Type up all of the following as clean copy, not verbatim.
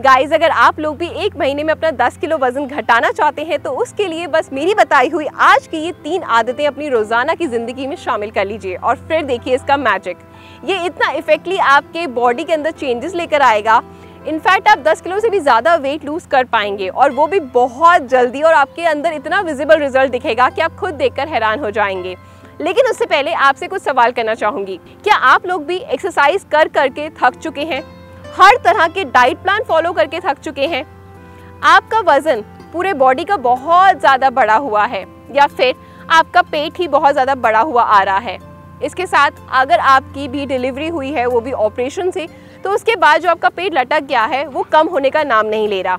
Guys अगर आप लोग भी एक महीने में अपना 10 किलो वजन घटाना चाहते हैं तो उसके लिए बस मेरी बताई हुई आज की ये 3 आदतें अपनी रोज़ाना की ज़िंदगी में शामिल कर लीजिए और फिर देखिए इसका मैजिक। ये इतना इफेक्टली आपके बॉडी के अंदर चेंजेस लेकर आएगा, इनफैक्ट आप 10 किलो से भी ज़्यादा वेट लूज़ कर पाएंगे और वो भी बहुत जल्दी, और आपके अंदर इतना विजिबल रिजल्ट दिखेगा कि आप खुद देखकर हैरान हो जाएंगे। लेकिन उससे पहले आपसे कुछ सवाल करना चाहूँगी। क्या आप लोग भी एक्सरसाइज कर करके थक चुके हैं? हर तरह के डाइट प्लान फॉलो करके थक चुके हैं? आपका वज़न पूरे बॉडी का बहुत ज़्यादा बढ़ा हुआ है या फिर आपका पेट ही बहुत ज़्यादा बढ़ा हुआ आ रहा है? इसके साथ अगर आपकी भी डिलीवरी हुई है, वो भी ऑपरेशन से, तो उसके बाद जो आपका पेट लटक गया है वो कम होने का नाम नहीं ले रहा।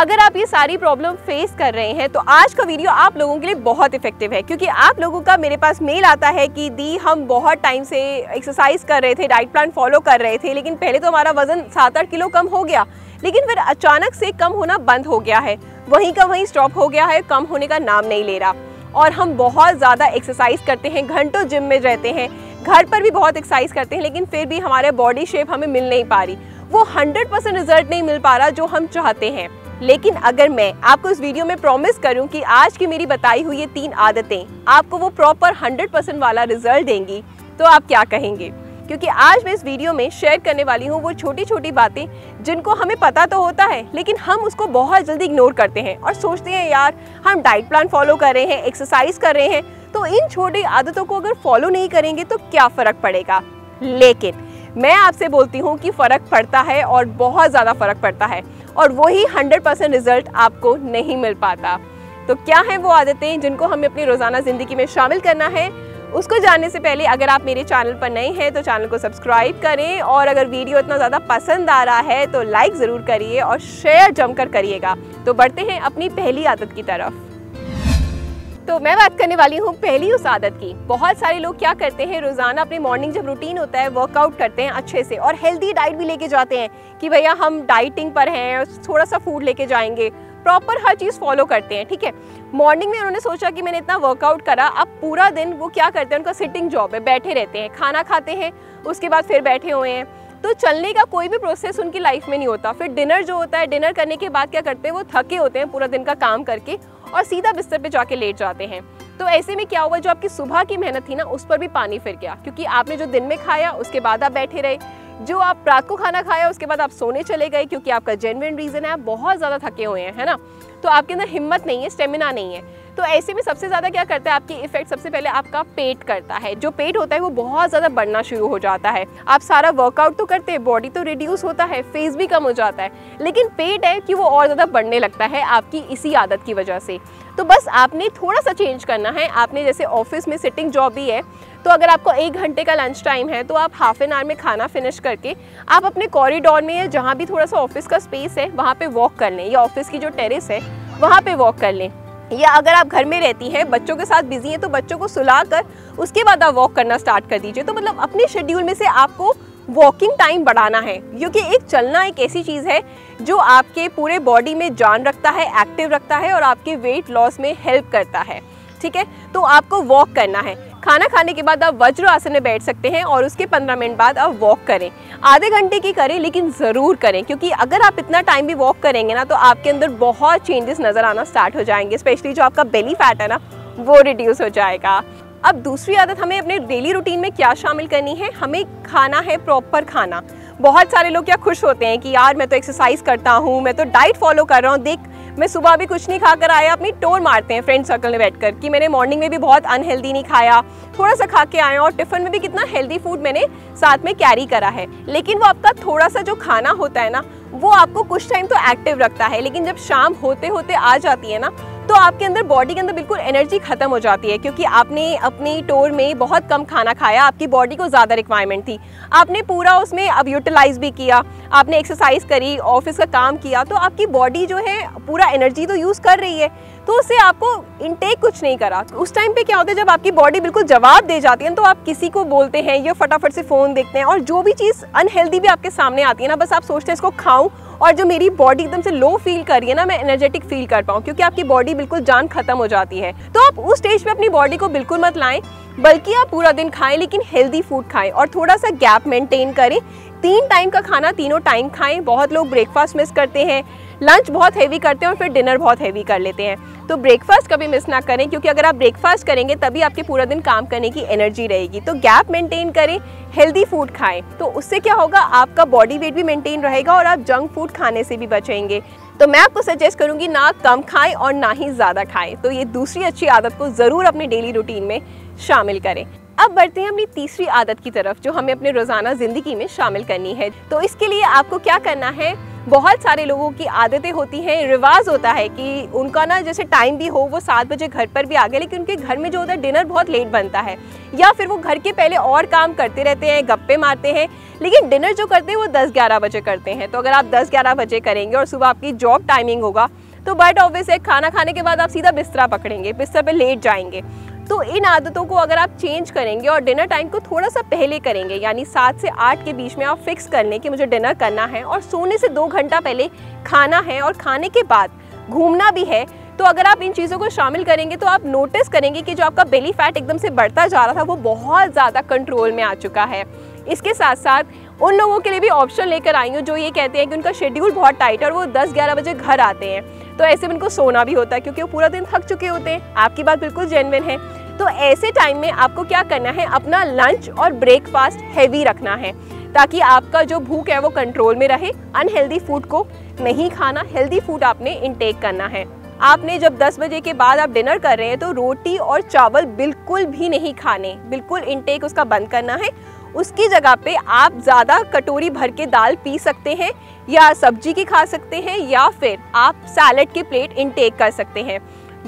अगर आप ये सारी प्रॉब्लम फेस कर रहे हैं तो आज का वीडियो आप लोगों के लिए बहुत इफेक्टिव है, क्योंकि आप लोगों का मेरे पास मेल आता है कि दी हम बहुत टाइम से एक्सरसाइज कर रहे थे, डाइट प्लान फॉलो कर रहे थे, लेकिन पहले तो हमारा वजन 7-8 किलो कम हो गया, लेकिन फिर अचानक से कम होना बंद हो गया है, वहीं का वहीं स्टॉप हो गया है, कम होने का नाम नहीं ले रहा। और हम बहुत ज़्यादा एक्सरसाइज करते हैं, घंटों जिम में रहते हैं, घर पर भी बहुत एक्सरसाइज करते हैं, लेकिन फिर भी हमारे बॉडी शेप हमें मिल नहीं पा रही, वो 100% रिजल्ट नहीं मिल पा रहा जो हम चाहते हैं। लेकिन अगर मैं आपको इस वीडियो में प्रॉमिस करूं कि आज की मेरी बताई हुई ये 3 आदतें आपको वो प्रॉपर 100% वाला रिजल्ट देंगी तो आप क्या कहेंगे? क्योंकि आज मैं इस वीडियो में शेयर करने वाली हूँ वो छोटी छोटी बातें जिनको हमें पता तो होता है, लेकिन हम उसको बहुत जल्दी इग्नोर करते हैं और सोचते हैं यार हम डाइट प्लान फॉलो कर रहे हैं, एक्सरसाइज कर रहे हैं, तो इन छोटी आदतों को अगर फॉलो नहीं करेंगे तो क्या फ़र्क पड़ेगा। लेकिन मैं आपसे बोलती हूँ कि फ़र्क पड़ता है और बहुत ज़्यादा फ़र्क पड़ता है, और वही 100% रिजल्ट आपको नहीं मिल पाता। तो क्या है वो आदतें जिनको हमें अपनी रोज़ाना ज़िंदगी में शामिल करना है? उसको जानने से पहले अगर आप मेरे चैनल पर नए हैं तो चैनल को सब्सक्राइब करें, और अगर वीडियो इतना ज़्यादा पसंद आ रहा है तो लाइक ज़रूर करिए और शेयर जमकर करिएगा। तो बढ़ते हैं अपनी पहली आदत की तरफ। तो मैं बात करने वाली हूँ पहली उस आदत की। बहुत सारे लोग क्या करते हैं, रोज़ाना अपने मॉर्निंग जब रूटीन होता है वर्कआउट करते हैं अच्छे से और हेल्दी डाइट भी लेके जाते हैं कि भैया हम डाइटिंग पर हैं, थोड़ा सा फूड लेके जाएंगे, प्रॉपर हर चीज़ फॉलो करते हैं, ठीक है। मॉर्निंग में उन्होंने सोचा कि मैंने इतना वर्कआउट करा, अब पूरा दिन वो क्या करते हैं, उनका सिटिंग जॉब है, बैठे रहते हैं, खाना खाते हैं उसके बाद फिर बैठे हुए हैं, तो चलने का कोई भी प्रोसेस उनकी लाइफ में नहीं होता। फिर डिनर जो होता है, डिनर करने के बाद क्या करते हैं, वो थके होते हैं पूरा दिन का काम करके और सीधा बिस्तर पे जाके लेट जाते हैं। तो ऐसे में क्या हुआ, जो आपकी सुबह की मेहनत थी ना उस पर भी पानी फिर गया, क्योंकि आपने जो दिन में खाया उसके बाद आप बैठे रहे, जो आप रात को खाना खाया उसके बाद आप सोने चले गए, क्योंकि आपका जेन्युइन रीज़न है आप बहुत ज़्यादा थके हुए हैं, है ना, तो आपके अंदर हिम्मत नहीं है, स्टेमिना नहीं है। तो ऐसे में सबसे ज़्यादा क्या करता है आपकी इफेक्ट, सबसे पहले आपका पेट करता है। जो पेट होता है वो बहुत ज़्यादा बढ़ना शुरू हो जाता है। आप सारा वर्कआउट तो करते हैं, बॉडी तो रिड्यूस होता है, फेस भी कम हो जाता है, लेकिन पेट है कि वो और ज़्यादा बढ़ने लगता है आपकी इसी आदत की वजह से। तो बस आपने थोड़ा सा चेंज करना है। आपने जैसे ऑफिस में सिटिंग जॉब भी है, तो अगर आपको 1 घंटे का लंच टाइम है तो आप हाफ एन आवर में खाना फिनिश करके आप अपने कॉरिडोर में या जहाँ भी थोड़ा सा ऑफिस का स्पेस है वहाँ पे वॉक कर लें, या ऑफिस की जो टेरेस है वहाँ पे वॉक कर लें, या अगर आप घर में रहती हैं बच्चों के साथ बिजी हैं तो बच्चों को सुला कर उसके बाद आप वॉक करना स्टार्ट कर दीजिए। तो मतलब अपने शेड्यूल में से आपको वॉकिंग टाइम बढ़ाना है, क्योंकि एक चलना एक ऐसी चीज़ है जो आपके पूरे बॉडी में जान रखता है, एक्टिव रखता है और आपके वेट लॉस में हेल्प करता है, ठीक है। तो आपको वॉक करना है। खाना खाने के बाद आप वज्रासन में बैठ सकते हैं और उसके 15 मिनट बाद आप वॉक करें, आधे घंटे की करें लेकिन ज़रूर करें, क्योंकि अगर आप इतना टाइम भी वॉक करेंगे ना तो आपके अंदर बहुत चेंजेस नज़र आना स्टार्ट हो जाएंगे, स्पेशली जो आपका बेली फैट है ना वो रिड्यूस हो जाएगा। अब दूसरी आदत, हमें अपने डेली रूटीन में क्या शामिल करनी है, हमें खाना है प्रॉपर खाना। बहुत सारे लोग क्या खुश होते हैं कि यार मैं तो एक्सरसाइज करता हूँ, मैं तो डाइट फॉलो कर रहा हूँ, देख मैं सुबह भी कुछ नहीं खा कर आया, अपनी टोर मारते हैं फ्रेंड सर्कल में बैठकर कि मैंने मॉर्निंग में भी बहुत अनहेल्दी नहीं खाया, थोड़ा सा खा के आया और टिफ़िन में भी कितना हेल्दी फूड मैंने साथ में कैरी करा है। लेकिन वो आपका थोड़ा सा जो खाना होता है ना वो आपको कुछ टाइम तो एक्टिव रखता है, लेकिन जब शाम होते होते आ जाती है ना तो आपके अंदर बॉडी के अंदर बिल्कुल एनर्जी खत्म हो जाती है, क्योंकि आपने अपनी टोर में बहुत कम खाना खाया, आपकी बॉडी को ज़्यादा रिक्वायरमेंट थी, आपने पूरा उसमें अब यूटिलाइज भी किया, आपने एक्सरसाइज करी, ऑफिस का काम किया, तो आपकी बॉडी जो है पूरा एनर्जी तो यूज़ कर रही है, तो उससे आपको इनटेक कुछ नहीं करा। उस टाइम पे क्या होता है, जब आपकी बॉडी बिल्कुल जवाब दे जाती है तो आप किसी को बोलते हैं या फटाफट से फ़ोन देखते हैं, और जो भी चीज़ अनहेल्दी भी आपके सामने आती है ना बस आप सोचते हैं इसको खाऊं और जो मेरी बॉडी एकदम से लो फील कर रही है ना मैं एनर्जेटिक फील कर पाऊँ, क्योंकि आपकी बॉडी बिल्कुल जान खत्म हो जाती है। तो आप उस स्टेज पर अपनी बॉडी को बिल्कुल मत लाएँ, बल्कि आप पूरा दिन खाएँ लेकिन हेल्दी फूड खाएँ और थोड़ा सा गैप मेंटेन करें, तीन टाइम का खाना तीनों टाइम खाएं। बहुत लोग ब्रेकफास्ट मिस करते हैं, लंच बहुत हैवी करते हैं और फिर डिनर बहुत हैवी कर लेते हैं। तो ब्रेकफास्ट कभी मिस ना करें, क्योंकि अगर आप ब्रेकफास्ट करेंगे तभी आपके पूरा दिन काम करने की एनर्जी रहेगी। तो गैप मेंटेन करें, हेल्दी फूड खाएं, तो उससे क्या होगा, आपका बॉडी वेट भी मेंटेन रहेगा और आप जंक फूड खाने से भी बचेंगे। तो मैं आपको सजेस्ट करूंगी ना कम खाएं और ना ही ज़्यादा खाएं। तो ये दूसरी अच्छी आदत को ज़रूर अपने डेली रूटीन में शामिल करें। अब बढ़ते हैं अपनी तीसरी आदत की तरफ, जो हमें अपने रोज़ाना ज़िंदगी में शामिल करनी है। तो इसके लिए आपको क्या करना है, बहुत सारे लोगों की आदतें होती हैं, रिवाज होता है कि उनका ना जैसे टाइम भी हो, वो 7 बजे घर पर भी आ गए, लेकिन उनके घर में जो होता है डिनर बहुत लेट बनता है, या फिर वो घर के पहले और काम करते रहते हैं, गप्पे मारते हैं, लेकिन डिनर जो करते हैं वो 10-11 बजे करते हैं। तो अगर आप 10-11 बजे करेंगे और सुबह आपकी जॉब टाइमिंग होगा, तो बट ऑब्वियस है खाना खाने के बाद आप सीधा बिस्तर पकड़ेंगे, बिस्तर पर लेट जाएंगे। तो इन आदतों को अगर आप चेंज करेंगे और डिनर टाइम को थोड़ा सा पहले करेंगे, यानी 7 से 8 के बीच में आप फिक्स कर लें कि मुझे डिनर करना है, और सोने से 2 घंटा पहले खाना है, और खाने के बाद घूमना भी है, तो अगर आप इन चीज़ों को शामिल करेंगे तो आप नोटिस करेंगे कि जो आपका बेली फैट एकदम से बढ़ता जा रहा था वो बहुत ज़्यादा कंट्रोल में आ चुका है। इसके साथ साथ उन लोगों के लिए भी ऑप्शन लेकर आई हूँ जो ये कहते हैं कि उनका शेड्यूल बहुत टाइट है और वो 10-11 बजे घर आते हैं, तो ऐसे में उनको सोना भी होता है क्योंकि वो पूरा दिन थक चुके होते हैं। आपकी बात बिल्कुल जेन्युइन है। तो ऐसे टाइम में आपको क्या करना है, अपना लंच और ब्रेकफास्ट हैवी रखना है, ताकि आपका जो भूख है वो कंट्रोल में रहे। अनहेल्दी फूड को नहीं खाना, हेल्दी फूड आपने इनटेक करना है। आपने जब 10 बजे के बाद आप डिनर कर रहे हैं तो रोटी और चावल बिल्कुल भी नहीं खाने, बिल्कुल इनटेक उसका बंद करना है। उसकी जगह पे आप ज़्यादा कटोरी भर के दाल पी सकते हैं, या सब्जी की खा सकते हैं, या फिर आप सैलेड की प्लेट इनटेक कर सकते हैं,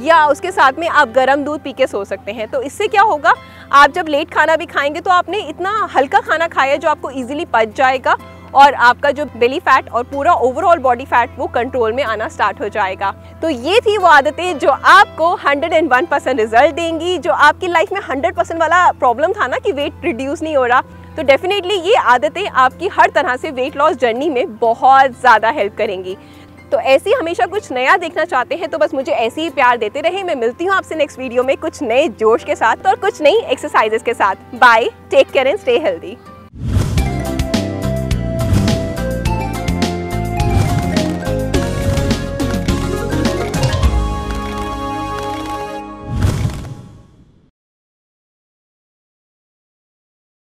या उसके साथ में आप गर्म दूध पी के सो सकते हैं। तो इससे क्या होगा, आप जब लेट खाना भी खाएंगे तो आपने इतना हल्का खाना खाया जो आपको इजीली पच जाएगा, और आपका जो बेली फैट और पूरा ओवरऑल बॉडी फैट वो कंट्रोल में आना स्टार्ट हो जाएगा। तो ये थी वो आदतें जो आपको 101% रिजल्ट देंगी। जो आपकी लाइफ में 100% वाला प्रॉब्लम था ना कि वेट रिड्यूस नहीं हो रहा, तो डेफिनेटली ये आदतें आपकी हर तरह से वेट लॉस जर्नी में बहुत ज़्यादा हेल्प करेंगी। तो ऐसे हमेशा कुछ नया देखना चाहते हैं तो बस मुझे ऐसे ही प्यार देते रहें। मैं मिलती हूँ आपसे नेक्स्ट वीडियो में कुछ नए जोश के साथ और कुछ नई एक्सरसाइजेस के साथ। Bye, take care and stay healthy.